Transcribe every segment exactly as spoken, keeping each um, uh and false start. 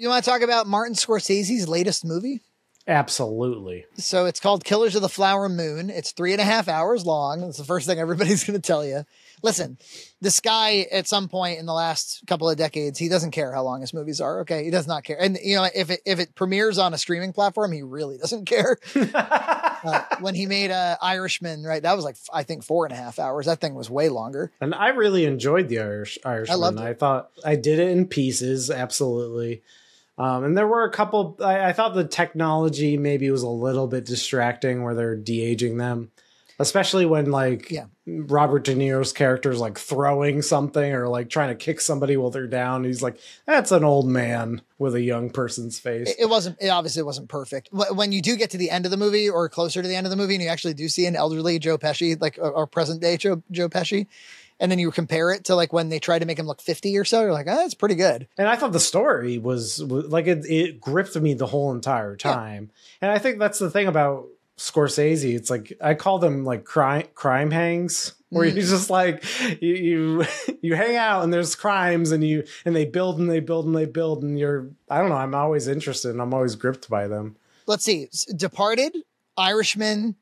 You want to talk about Martin Scorsese's latest movie? Absolutely. So it's called Killers of the Flower Moon. It's three and a half hours long. That's the first thing everybody's going to tell you. Listen, this guy at some point in the last couple of decades, he doesn't care how long his movies are. Okay. He does not care. And you know, if it, if it premieres on a streaming platform, he really doesn't care. uh, when he made uh, Irishman, right. That was like, I think four and a half hours. That thing was way longer. And I really enjoyed the Irish Irishman. I loved it. I thought I did it in pieces. Absolutely. Um, and there were a couple, I, I thought the technology maybe was a little bit distracting where they're de-aging them, especially when like yeah. Robert De Niro's character's like throwing something or like trying to kick somebody while they're down. He's like, that's an old man with a young person's face. It, it wasn't, it obviously wasn't perfect. When you do get to the end of the movie or closer to the end of the movie and you actually do see an elderly Joe Pesci, like our present day Joe, Joe Pesci, and then you compare it to like when they try to make him look fifty or so, you're like, oh, that's pretty good. And I thought the story was like, it, it gripped me the whole entire time. Yeah. And I think that's the thing about Scorsese. It's like, I call them like crime, crime hangs where mm. you just like, you, you, you hang out and there's crimes and you, and they build and they build and they build and you're, I don't know. I'm always interested and I'm always gripped by them. Let's see. Departed, Irishman,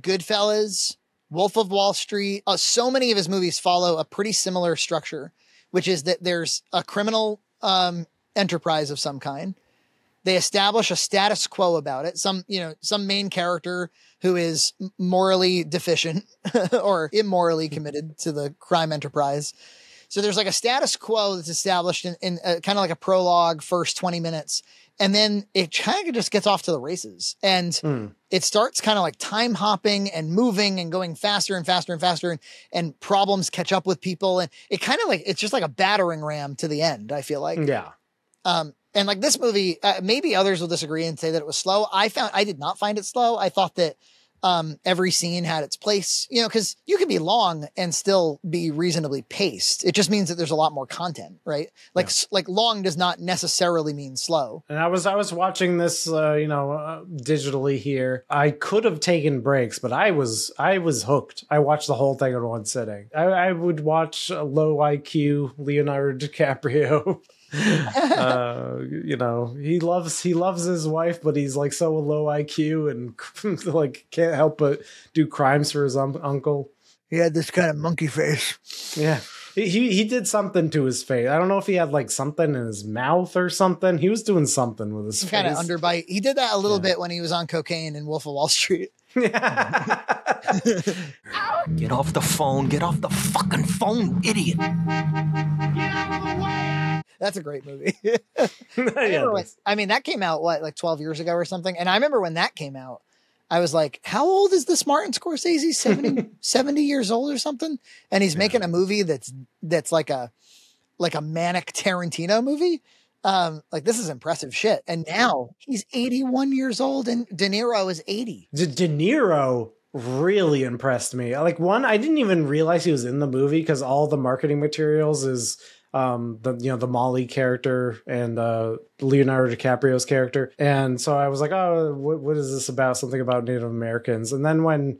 Goodfellas, Wolf of Wall Street. Uh, so many of his movies follow a pretty similar structure, which is that there's a criminal um, enterprise of some kind. They establish a status quo about it. Some, you know, some main character who is morally deficient or immorally committed to the crime enterprise. So there's like a status quo that's established in, in kind of like a prologue first twenty minutes. And then it kind of just gets off to the races and mm. it starts kind of like time hopping and moving and going faster and faster and faster and, and problems catch up with people. And it kind of like, it's just like a battering ram to the end, I feel like. Yeah. Um, and like this movie, uh, maybe others will disagree and say that it was slow. I found, I did not find it slow. I thought that um, every scene had its place, you know, cause you can be long and still be reasonably paced. It just means that there's a lot more content, right? Like, yeah. like long does not necessarily mean slow. And I was, I was watching this, uh, you know, uh, digitally here. I could have taken breaks, but I was, I was hooked. I watched the whole thing in one sitting. I, I would watch a low I Q Leonardo DiCaprio. uh, you know, he loves, he loves his wife, but he's like so low I Q and like can't help but do crimes for his un uncle. He had this kind of monkey face. Yeah. He, he, he did something to his face. I don't know if he had like something in his mouth or something. He was doing something with his kind face. Kind of underbite. He did that a little yeah. bit when he was on cocaine in Wolf of Wall Street. Yeah. Get off the phone. Get off the fucking phone, idiot. Get out of the way. That's a great movie. I, yeah, when, I mean, that came out, what, like twelve years ago or something? And I remember when that came out, I was like, how old is this Martin Scorsese? seventy, seventy years old or something? And he's yeah. making a movie that's that's like a like a manic Tarantino movie. Um, like, this is impressive shit. And now he's eighty-one years old and De Niro is eighty. De, De Niro really impressed me. Like, one, I didn't even realize he was in the movie because all the marketing materials is... Um, the, you know, the Molly character and, uh, Leonardo DiCaprio's character. And so I was like, oh, what, what is this about? Something about Native Americans. And then when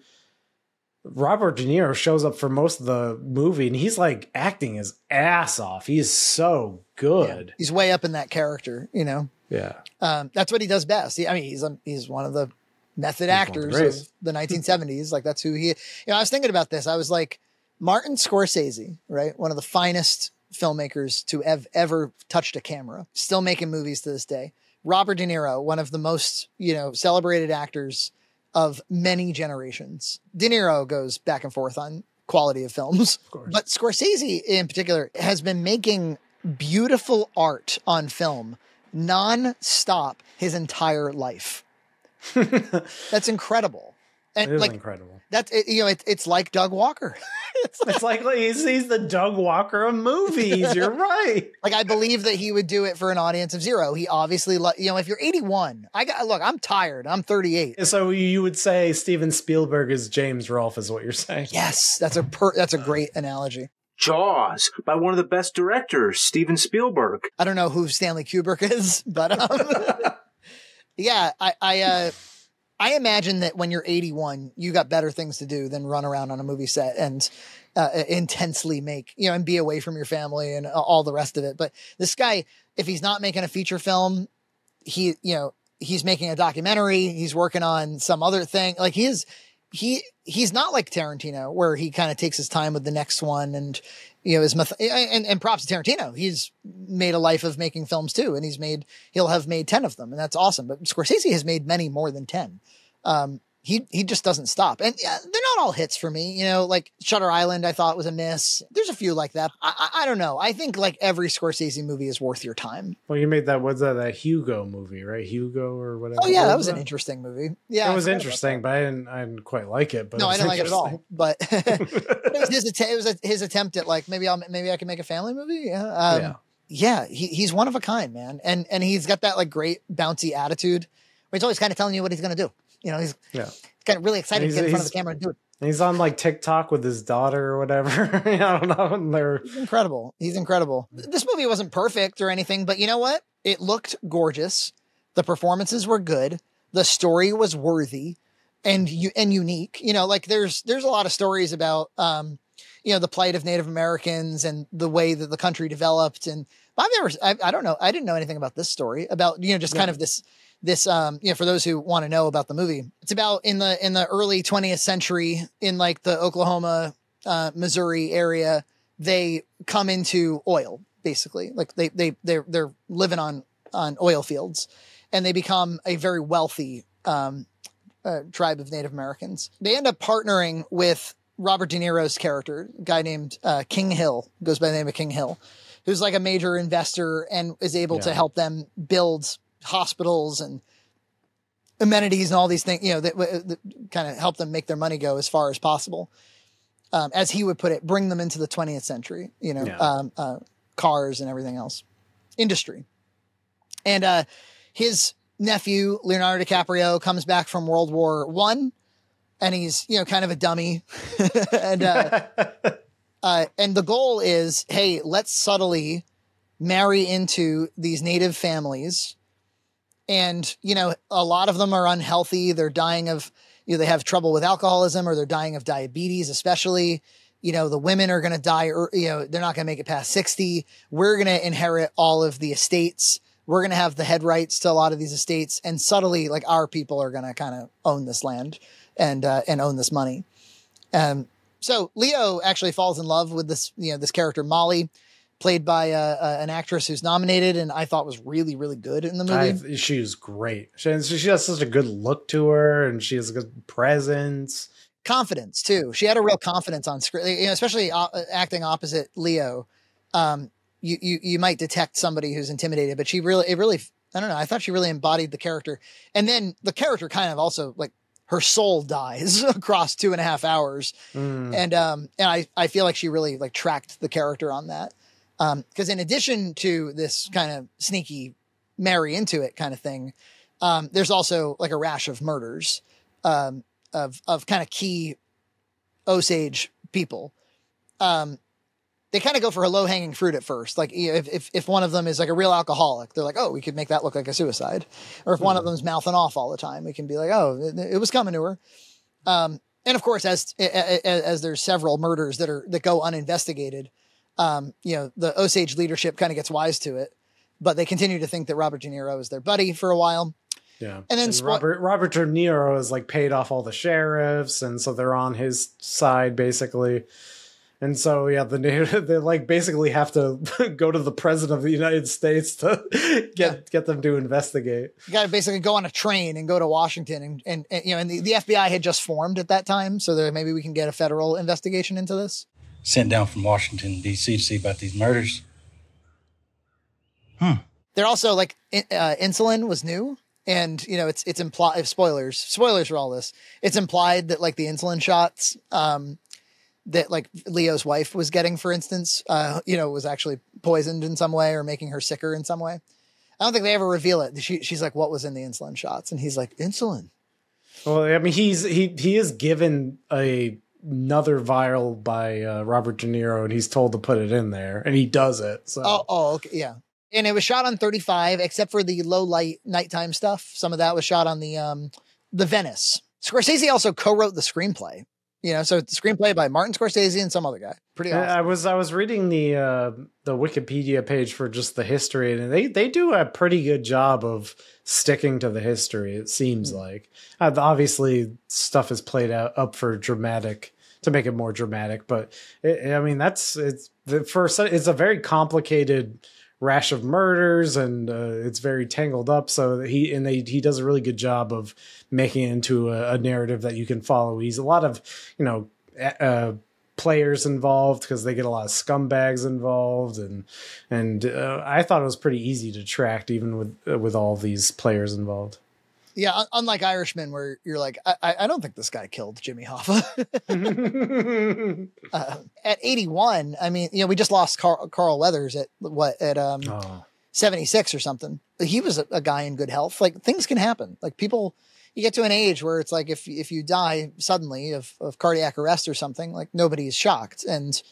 Robert De Niro shows up for most of the movie and he's like acting his ass off. He is so good. Yeah, he's way up in that character, you know? Yeah. Um, that's what he does best. He, I mean, he's, um, he's one of the method he's actors the of the nineteen seventies. Like that's who he, you know, I was thinking about this. I was like, Martin Scorsese, right? One of the finest filmmakers to have ever touched a camera, still making movies to this day. Robert De Niro, one of the most, you know, celebrated actors of many generations. De Niro goes back and forth on quality of films, of course. But Scorsese in particular has been making beautiful art on film non-stop his entire life. That's incredible. And it is like, incredible. That's, you know, it, it's like Doug Walker. It's like, it's like, like he's, he's the Doug Walker of movies. You're right. Like, I believe that he would do it for an audience of zero. He obviously, you know, if you're eighty-one, I got, look, I'm tired. I'm thirty-eight. So you would say Steven Spielberg is James Rolfe is what you're saying. Yes. That's a, per, that's a great analogy. Jaws by one of the best directors, Steven Spielberg. I don't know who Stanley Kubrick is, but um, yeah, I, I, uh, I imagine that when you're eighty-one, you got better things to do than run around on a movie set and uh, intensely make, you know, and be away from your family and all the rest of it. But this guy, if he's not making a feature film, he, you know, he's making a documentary, he's working on some other thing. Like he is, he, he's not like Tarantino where he kind of takes his time with the next one. And, you know, his meth- and, and props to Tarantino. He's made a life of making films too. And he's made, he'll have made ten of them, and that's awesome. But Scorsese has made many more than ten. Um, He he just doesn't stop. And yeah, they're not all hits for me. You know, like Shutter Island, I thought was a miss. There's a few like that. I, I, I don't know. I think like every Scorsese movie is worth your time. Well, you made that, what's that, that Hugo movie, right? Hugo or whatever. Oh, yeah, what that was, was an that? interesting movie. Yeah. It was interesting, but I didn't, I didn't quite like it. But no, it I didn't like it at all. But, but it was, his, att- it was a, his attempt at like, maybe I'll maybe I can make a family movie. Yeah. Um, yeah. Yeah. He, he's one of a kind, man. And, and he's got that like great bouncy attitude where he's always kind of telling you what he's going to do. You know, he's yeah. kind of really excited to get in front of the camera and do it. And he's on like TikTok with his daughter or whatever. I don't know. He's incredible. He's incredible. This movie wasn't perfect or anything, but you know what? It looked gorgeous. The performances were good. The story was worthy and you and unique. You know, like there's there's a lot of stories about um, you know, the plight of Native Americans and the way that the country developed. And I've never, I, I don't know, I didn't know anything about this story about, you know, just yeah. kind of this. This, um, you know, for those who want to know about the movie, it's about in the in the early twentieth century in like the Oklahoma, uh, Missouri area, they come into oil basically. Like they they they're they're living on on oil fields, and they become a very wealthy um, uh, tribe of Native Americans. They end up partnering with Robert De Niro's character, a guy named uh, King Hill, goes by the name of King Hill, who's like a major investor and is able yeah. to help them build hospitals and amenities and all these things, you know, that, that kind of help them make their money go as far as possible. Um, as he would put it, bring them into the twentieth century, you know, yeah. um, uh, cars and everything else, industry. And uh, his nephew, Leonardo DiCaprio, comes back from World War One, and he's, you know, kind of a dummy. and uh, uh, and the goal is, hey, let's subtly marry into these Native families. And, you know, a lot of them are unhealthy. They're dying of, you know, they have trouble with alcoholism or they're dying of diabetes, especially, you know, the women are going to die or, you know, they're not going to make it past sixty. We're going to inherit all of the estates. We're going to have the head rights to a lot of these estates, and subtly like our people are going to kind of own this land and, uh, and own this money. Um, so Leo actually falls in love with this, you know, this character, Molly, played by uh, uh, an actress who's nominated and I thought was really, really good in the movie. I, she was great. She, she has such a good look to her, and she has a good presence. Confidence, too. She had a real confidence on screen, you know, especially uh, acting opposite Leo. Um, you, you you might detect somebody who's intimidated, but she really, it really, I don't know, I thought she really embodied the character. And then the character kind of also, like, her soul dies across two and a half hours. Mm. And um, and I, I feel like she really, like, tracked the character on that. Um, cause in addition to this kind of sneaky marry into it kind of thing, um, there's also like a rash of murders, um, of, of kind of key Osage people. Um, they kind of go for a low hanging fruit at first. Like if, if, if one of them is like a real alcoholic, they're like, oh, we could make that look like a suicide. Or if one of them's mouthing off all the time, we can be like, oh, it, it was coming to her. Um, and of course, as, as, as there's several murders that are, that go uninvestigated, Um, you know, the Osage leadership kind of gets wise to it, but they continue to think that Robert De Niro is their buddy for a while. Yeah. And then and spo- Robert, Robert De Niro has like paid off all the sheriffs. And so they're on his side basically. And so, yeah, the Native, they like basically have to go to the president of the United States to get, yeah. get them to investigate. You got to basically go on a train and go to Washington and, and, and you know, and the, the F B I had just formed at that time. So that maybe we can get a federal investigation into this. Sent down from Washington, D C to see about these murders. Hmm. They're also like in, uh, insulin was new, and you know it's it's implied. Spoilers, spoilers for all this. It's implied that like the insulin shots um, that like Leo's wife was getting, for instance, uh, you know, was actually poisoned in some way or making her sicker in some way. I don't think they ever reveal it. She, she's like, "What was in the insulin shots?" And he's like, "Insulin." Well, I mean, he's he he is given a. another vial by uh, Robert De Niro, and he's told to put it in there, and he does it. So oh, oh okay, yeah. And it was shot on thirty-five, except for the low light nighttime stuff. Some of that was shot on the um the Venice. Scorsese also co-wrote the screenplay. You know, so it's a screenplay by Martin Scorsese and some other guy. Pretty awesome. I was I was reading the uh, the Wikipedia page for just the history, and they they do a pretty good job of sticking to the history. It seems mm-hmm. like uh, obviously stuff is played out up for dramatic to make it more dramatic, but it, I mean that's it's the first. It's a very complicated rash of murders, and uh, it's very tangled up. So he and they he does a really good job of making it into a, a narrative that you can follow. He's a lot of you know uh, players involved because they get a lot of scumbags involved, and and uh, I thought it was pretty easy to track even with uh, with all these players involved. Yeah, unlike Irishman, where you're like, I, I don't think this guy killed Jimmy Hoffa. uh, at eighty-one, I mean, you know, we just lost Carl, Carl Weathers at what at um, oh. seventy-six or something. He was a, a guy in good health. Like things can happen. Like people, you get to an age where it's like if if you die suddenly of of cardiac arrest or something, like nobody's shocked. And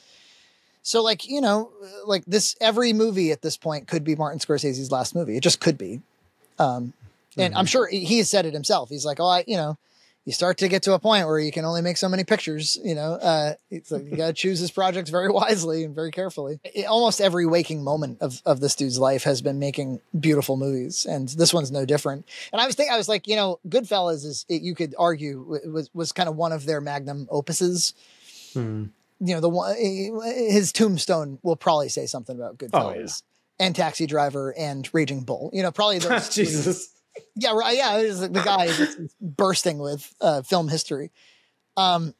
so, like you know, like this every movie at this point could be Martin Scorsese's last movie. It just could be. Um, And I'm sure he has said it himself. He's like, oh, I, you know, you start to get to a point where you can only make so many pictures, you know, uh, it's like, you got to choose his projects very wisely and very carefully. It, almost every waking moment of, of this dude's life has been making beautiful movies. And this one's no different. And I was thinking, I was like, you know, Goodfellas is, it, you could argue was, was kind of one of their magnum opuses. Hmm. You know, the one, his tombstone will probably say something about Goodfellas oh, yeah. and Taxi Driver and Raging Bull, you know, probably those Jesus. Two, Yeah, right. Yeah, it was the guy that's bursting with uh, film history. Um,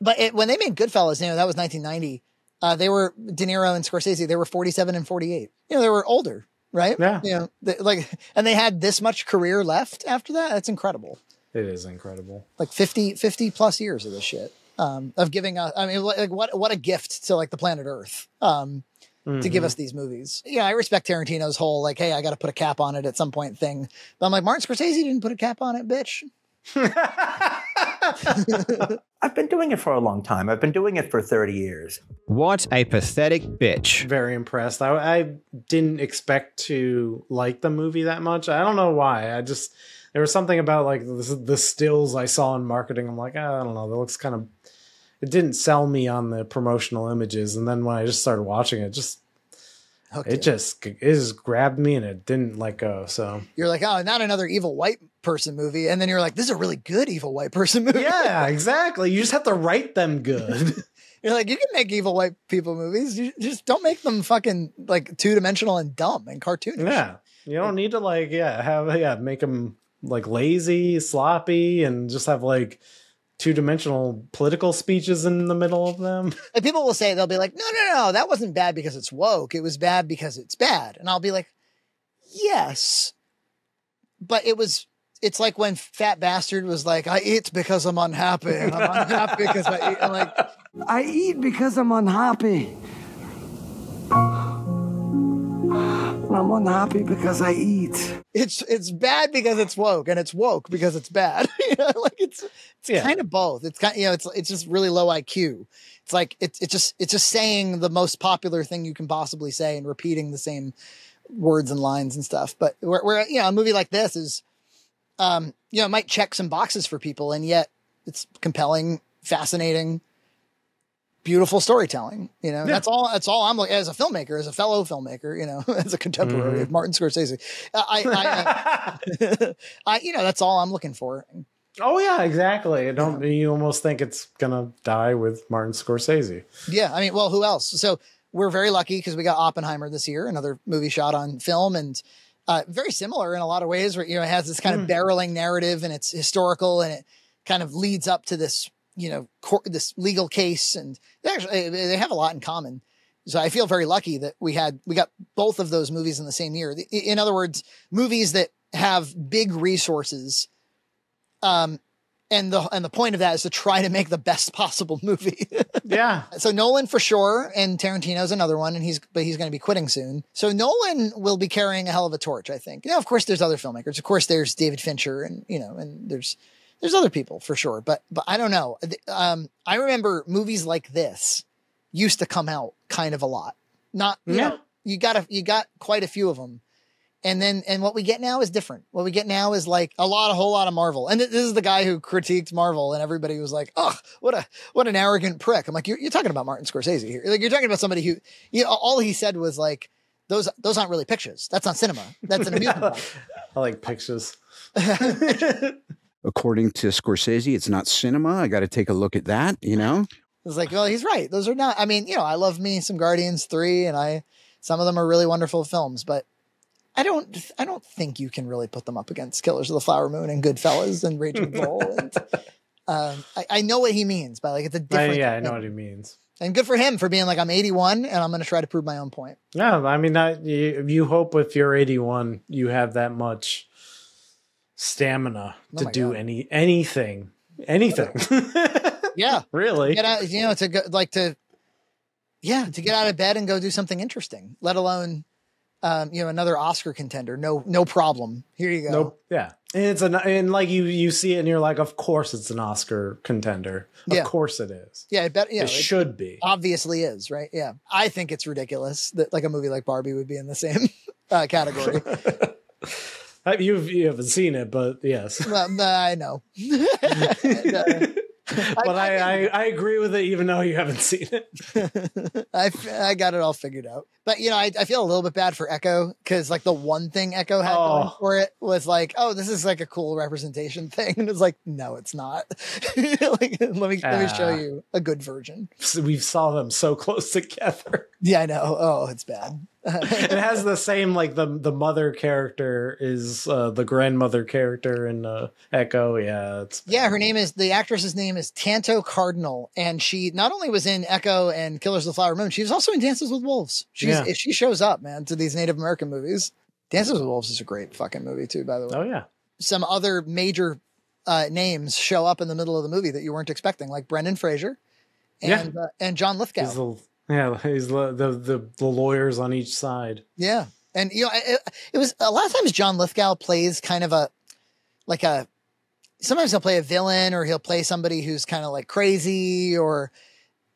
but it, when they made Goodfellas, you know, that was nineteen ninety. Uh, they were De Niro and Scorsese. They were forty-seven and forty-eight. You know, they were older, right? Yeah. You know, they, like, and they had this much career left after that. That's incredible. It is incredible. Like fifty, fifty plus years of this shit. Um, of giving us. I mean, like what what a gift to like the planet Earth. Um. Mm-hmm. To give us these movies. Yeah, I respect Tarantino's whole, like, hey, I got to put a cap on it at some point thing. But I'm like, Martin Scorsese didn't put a cap on it, bitch. I've been doing it for a long time. I've been doing it for thirty years. What a pathetic bitch. Very impressed. I, I didn't expect to like the movie that much. I don't know why. I just, there was something about, like, the, the stills I saw in marketing. I'm like, I don't know. That looks kind of... It didn't sell me on the promotional images. And then when I just started watching it, just, okay. it just, it just grabbed me and it didn't let go. So you're like, oh, not another evil white person movie. And then you're like, this is a really good evil white person movie. Yeah, exactly. You just have to write them good. You're like, you can make evil white people movies. You just don't make them fucking like two dimensional and dumb and cartoonish. Yeah. You don't need to like, yeah, have, yeah, make them like lazy, sloppy, and just have like, two-dimensional political speeches in the middle of them. And people will say, they'll be like, no, no, no, that wasn't bad because it's woke. It was bad because it's bad. And I'll be like, yes, but it was, it's like when Fat Bastard was like, I eat because I'm unhappy. And I'm unhappy because I eat. I'm like, I eat because I'm unhappy. I'm unhappy because I eat. It's it's bad because it's woke, and it's woke because it's bad. You know, like it's it's yeah. kind of both. It's kind, you know, it's it's just really low I Q. It's like it's it's just it's just saying the most popular thing you can possibly say and repeating the same words and lines and stuff. But where, where you know, a movie like this is, um, you know, it might check some boxes for people, and yet it's compelling, fascinating. Beautiful storytelling, you know, yeah. that's all, that's all I'm like, as a filmmaker, as a fellow filmmaker, you know, as a contemporary mm-hmm. of Martin Scorsese, I, I, I, I, you know, that's all I'm looking for. Oh yeah, exactly. I don't, yeah. you almost think it's gonna die with Martin Scorsese. Yeah. I mean, well, who else? So we're very lucky because we got Oppenheimer this year, another movie shot on film, and uh, very similar in a lot of ways where, you know, it has this kind mm. of barreling narrative, and it's historical, and it kind of leads up to this, you know, court, this legal case, and they actually, they have a lot in common. So I feel very lucky that we had, we got both of those movies in the same year. In other words, movies that have big resources. Um, and the, and the point of that is to try to make the best possible movie. Yeah. So Nolan for sure. And Tarantino's another one, and he's, but he's going to be quitting soon. So Nolan will be carrying a hell of a torch, I think. You know, of course there's other filmmakers. Of course there's David Fincher, and, you know, and there's, There's other people for sure, but but I don't know. Um, I remember movies like this used to come out kind of a lot. Not you yeah. know, you got a, you got quite a few of them, And then, and what we get now is different. What we get now is like a lot, a whole lot of Marvel. And this is the guy who critiqued Marvel, and everybody was like, "Oh, what a, what an arrogant prick." I'm like, you're, you're talking about Martin Scorsese here. Like, you're talking about somebody who, you know, all he said was like, those, those aren't really pictures. That's not cinema. That's an amusement park. I like pictures. According to Scorsese, it's not cinema. I got to take a look at that, you know? It's like, well, he's right. Those are not, I mean, you know, I love me some Guardians three, and I, some of them are really wonderful films, but I don't, I don't think you can really put them up against Killers of the Flower Moon and Goodfellas and Raging Bull. And, um, I, I know what he means, but like, it's a different. I, yeah, thing. I know what he means. And good for him for being like, I'm eighty-one and I'm going to try to prove my own point. Yeah. I mean, I, you, you hope if you're eighty-one, you have that much stamina oh to do God. any, anything, anything. Yeah. Really? Get out, you know, to go, like to, yeah, to get out of bed and go do something interesting, let alone, um, you know, another Oscar contender. No, no problem. Here you go. Nope. Yeah. And it's an, and like you, you see it and you're like, of course it's an Oscar contender. Of yeah. course it is. Yeah. I bet, you know, it, it should be. Obviously is, right? Yeah. I think it's ridiculous that like a movie like Barbie would be in the same uh, category. You've, you haven't seen it, but yes. Well, I know. and, uh, but I I, I I agree with it, even though you haven't seen it. I I got it all figured out. But you know, I I feel a little bit bad for Echo, because like the one thing Echo had oh. going for it was like, oh, this is like a cool representation thing, and it's like, no, it's not. Like, let me uh, let me show you a good version. We saw them so close together. Yeah, I know. Oh, it's bad. It has the same, like the the mother character is uh, the grandmother character in uh, Echo. Yeah, it's yeah. Her name is the actress's name is Tantoo Cardinal, and she not only was in Echo and Killers of the Flower Moon, she was also in Dances with Wolves. She's yeah. she shows up, man, to these Native American movies. Dances with Wolves is a great fucking movie too, by the way. Oh yeah. Some other major uh, names show up in the middle of the movie that you weren't expecting, like Brendan Fraser, and yeah. uh, and John Lithgow. Yeah, he's the, the the lawyers on each side. Yeah, and you know, it, it was a lot of times John Lithgow plays kind of a like a. Sometimes he'll play a villain, or he'll play somebody who's kind of like crazy. Or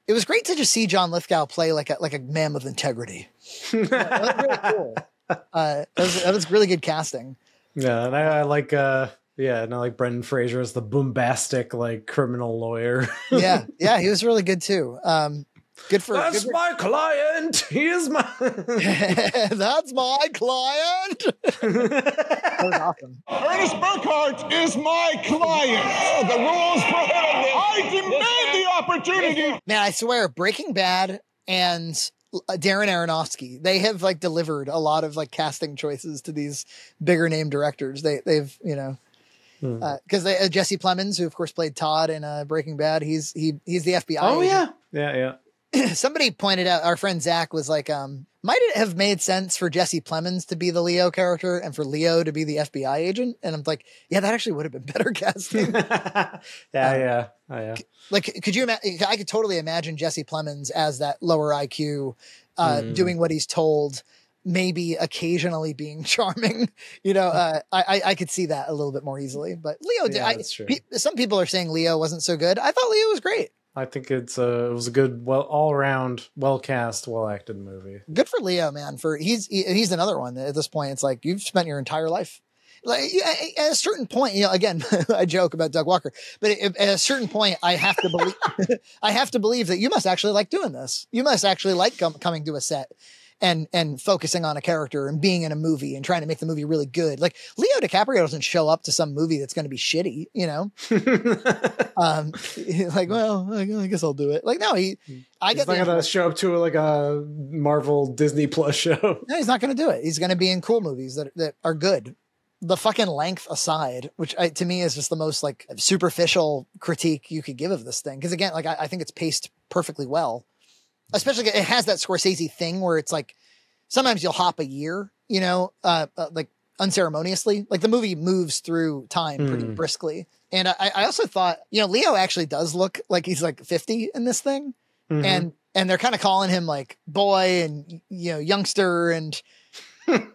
it was great to just see John Lithgow play like a like a man with integrity. Yeah, that was really cool. Uh, that was, that was really good casting. Yeah, and I, I like. Uh... Yeah, no, like Brendan Fraser is the bombastic like criminal lawyer. Yeah, yeah, he was really good too. Um, Good for that's good for, my client. He is my that's my client. That was awesome. Ernest Burkhart is my client. Oh, the rules prohibit. I demand the opportunity. Man, I swear, Breaking Bad and Darren Aronofsky, they have like delivered a lot of like casting choices to these bigger name directors. They they've you know. Because uh, uh, Jesse Plemons, who of course played Todd in uh, Breaking Bad, he's he he's the F B I. Oh yeah, yeah, yeah. Somebody pointed out, our friend Zach was like, um, might it have made sense for Jesse Plemons to be the Leo character and for Leo to be the F B I agent? And I'm like, yeah, that actually would have been better casting. yeah, um, yeah, oh, yeah. Like, could you imagine? I could totally imagine Jesse Plemons as that lower I Q, uh, mm. doing what he's told, maybe occasionally being charming. You know, uh, I I could see that a little bit more easily. But Leo, yeah, I, that's true. Pe some people are saying Leo wasn't so good. I thought Leo was great. I think it's a, it was a good, well, all around, well cast, well acted movie. Good for Leo, man. For he's he, he's another one that at this point, it's like you've spent your entire life. Like at a certain point, you know. Again, I joke about Doug Walker, but at a certain point, I have to believe, I have to believe that you must actually like doing this. You must actually like com coming to a set and and focusing on a character and being in a movie and trying to make the movie really good. Like Leo DiCaprio doesn't show up to some movie that's going to be shitty, you know. um, like, well, I guess I'll do it. Like, no, he. I he's not going to show up to like a Marvel Disney Plus show. No, he's not going to do it. He's going to be in cool movies that that are good. The fucking length aside, which I, to me is just the most like superficial critique you could give of this thing. Because again, like I, I think it's paced perfectly well. Especially it has that Scorsese thing where it's like, sometimes you'll hop a year, you know, uh, uh, like unceremoniously, like the movie moves through time mm. pretty briskly. And I, I also thought, you know, Leo actually does look like he's like fifty in this thing. Mm-hmm. And, and they're kind of calling him like boy and, you know, youngster. And, and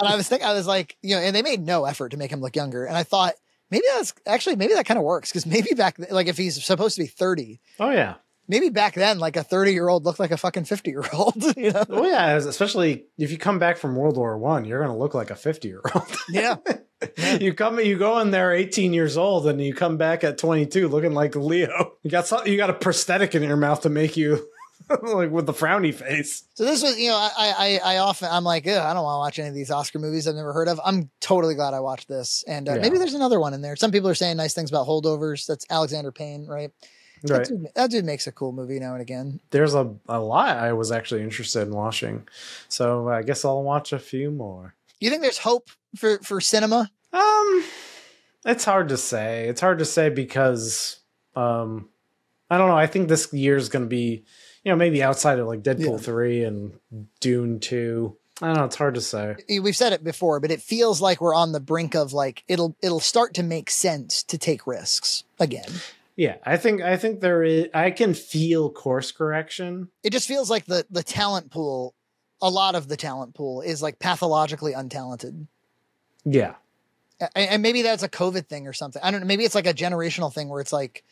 I was thinking, I was like, you know, and they made no effort to make him look younger. And I thought maybe that's actually, maybe that kind of works. Cause maybe back, like if he's supposed to be thirty. Oh yeah. maybe back then, like a thirty year old looked like a fucking fifty year old. You know? Oh yeah. Especially if you come back from World War One, you're going to look like a fifty year old. Yeah. Yeah. You come, you go in there eighteen years old and you come back at twenty-two looking like Leo. You got something, you got a prosthetic in your mouth to make you like with the frowny face. So this was, you know, I, I, I often, I'm like, I don't want to watch any of these Oscar movies I've never heard of. I'm totally glad I watched this. And uh, yeah. maybe there's another one in there. Some people are saying nice things about Holdovers. That's Alexander Payne, right? Right. That dude, that dude makes a cool movie now and again. There's a, a lot I was actually interested in watching. So I guess I'll watch a few more. You think there's hope for, for cinema? Um, it's hard to say. It's hard to say because, um, I don't know. I think this year is going to be, you know, maybe outside of like Deadpool yeah. three and Dune two. I don't know. It's hard to say. We've said it before, but it feels like we're on the brink of like, it'll, it'll start to make sense to take risks again. Yeah, I think I think there is. I can feel course correction. It just feels like the the talent pool, a lot of the talent pool is like pathologically untalented. Yeah, and, and maybe that's a COVID thing or something. I don't know. Maybe it's like a generational thing where it's like,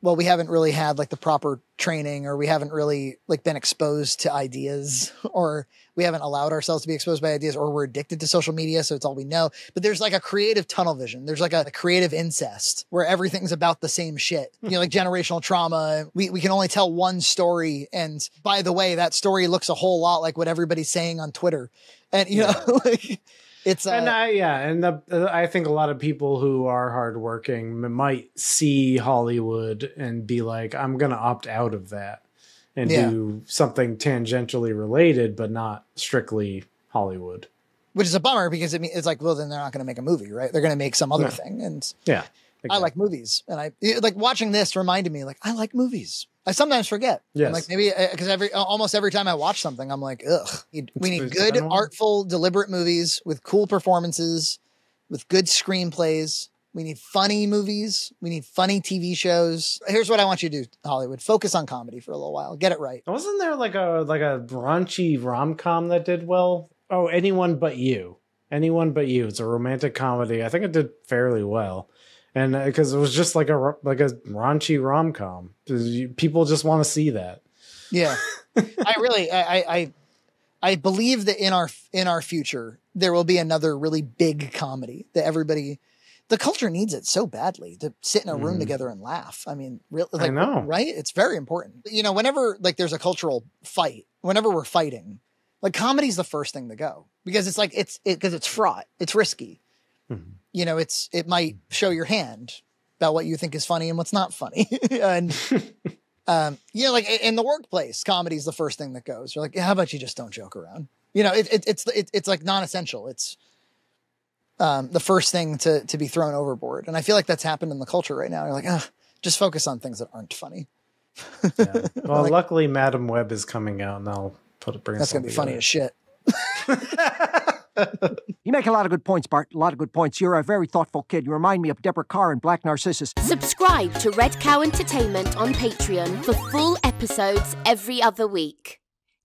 well, we haven't really had like the proper training, or we haven't really like been exposed to ideas, or we haven't allowed ourselves to be exposed by ideas, or we're addicted to social media. So it's all we know. But there's like a creative tunnel vision. There's like a, a creative incest where everything's about the same shit, you know, like generational trauma. We, we can only tell one story. And by the way, that story looks a whole lot like what everybody's saying on Twitter. And, you yeah. know, like it's, uh, and I, yeah. And the, I think a lot of people who are hardworking might see Hollywood and be like, I'm going to opt out of that and yeah. do something tangentially related, but not strictly Hollywood. Which is a bummer because it, it's like, well, then they're not going to make a movie, right? They're going to make some other yeah. thing. And yeah, exactly. I like movies. And I like watching this reminded me like, I like movies. I sometimes forget. Yes. I'm like maybe because every almost every time I watch something, I'm like, ugh. We need good, artful, deliberate movies with cool performances, with good screenplays. We need funny movies. We need funny T V shows. Here's what I want you to do, Hollywood. Focus on comedy for a little while. Get it right. Wasn't there like a like a raunchy rom-com that did well? Oh, Anyone But You. Anyone But You. It's a romantic comedy. I think it did fairly well. And because uh, it was just like a like a raunchy rom com, people just want to see that. Yeah, I really, I, I, I believe that in our in our future there will be another really big comedy that everybody, the culture needs it so badly to sit in a room mm. together and laugh. I mean, really, like, I know, right? It's very important. You know, whenever like there's a cultural fight, whenever we're fighting, like comedy's the first thing to go because it's like it's it because it's fraught, it's risky. Mm-hmm. You know, it's, it might show your hand about what you think is funny and what's not funny. And, um, you know, like in the workplace, comedy is the first thing that goes. You're like, how about you just don't joke around? You know, it, it, it's, it, it's like non-essential. It's, um, the first thing to, to be thrown overboard. And I feel like that's happened in the culture right now. You're like, ah, just focus on things that aren't funny. Yeah. Well, like, luckily Madam Web is coming out and I'll put it, bring that's going to be funny as shit. You make a lot of good points, Bart. A lot of good points. You're a very thoughtful kid. You remind me of Deborah Carr and Black Narcissus. Subscribe to Red Cow Entertainment on Patreon for full episodes every other week.